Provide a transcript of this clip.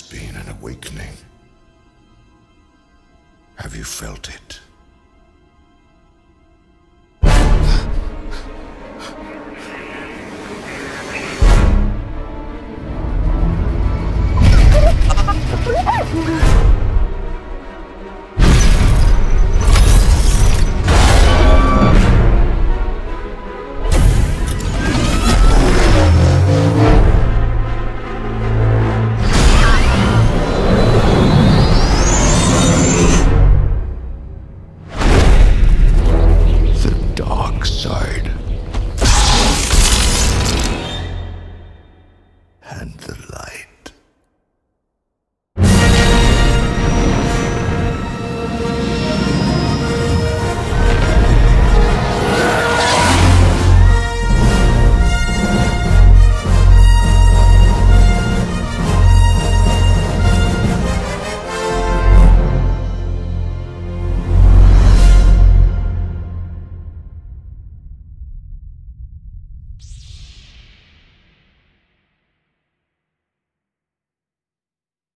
has been an awakening. Have you felt it?